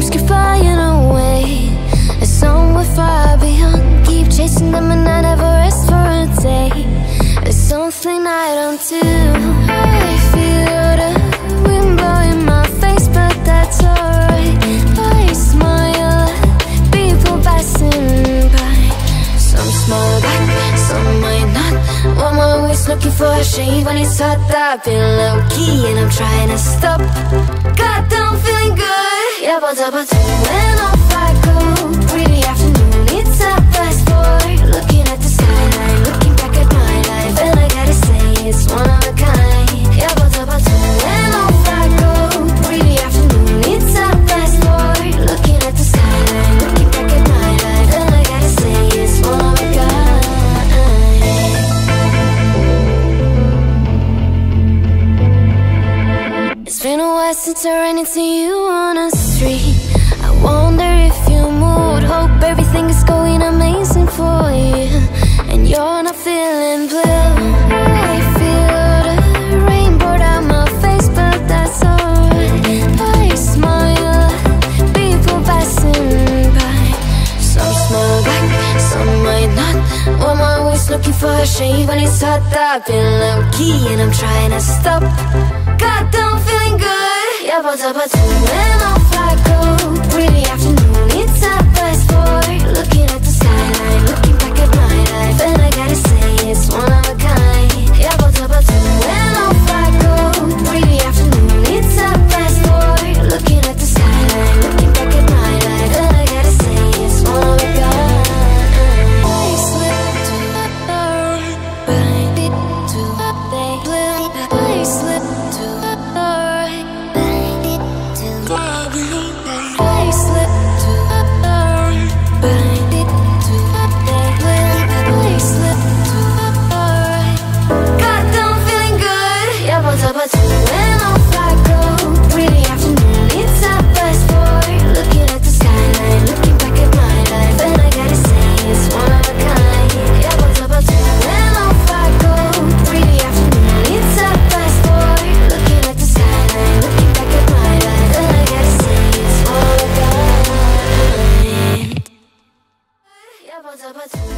dreams keep flying away, and somewhere far beyond. Keep chasing them and I never rest for a day. There's something I don't do. I feel the wind blowing my face, but that's alright. I smile at people passing by. Some smile back, some might not. One more always looking for a shade when it's hot. I've been low key and I'm trying to stop. God, I'm feeling good. Yeah, but when off I go, pretty afternoon, it's 4:30. Looking at the skyline, looking back at my life, and I gotta say it's one of a kind. Yeah, but when off I go, pretty afternoon, it's 4:30. Looking at the skyline, looking back at my life, and I gotta say it's one of a kind. It's been a while since I ran into you on a I wonder if you moved. Hope everything is going amazing for you, and you're not feeling blue. I feel the rainbow down my face, but that's alright. I smile at people passing by. Some smile back, some might not. One more always looking for a shade when it's hot. I've been low key and I'm trying to stop. God, I'm feeling good. Yeah, but when I'm pretty afternoon, it's 4:30. Looking at the skyline, looking back at my life, and I gotta say it's one of a kind. Yeah, but when off I go, pretty afternoon, it's 4:30. Looking at the skyline, looking back at my life, and I gotta say it's one of a kind. I slipped around, bind it to a day. I slipped around, bind it to a day. I slip to a bar, bind it to a day. I slip to a bar. God, I'm feeling good. Yeah, but when off I go, pretty afternoon, it's 4:30. Looking at the skyline, looking back at my life, and I gotta say it's one of a kind. Yeah, but when off I go, pretty afternoon, it's 4:30. Looking at the skyline, looking back at my life, and I gotta say it's one of a kind. Yeah, but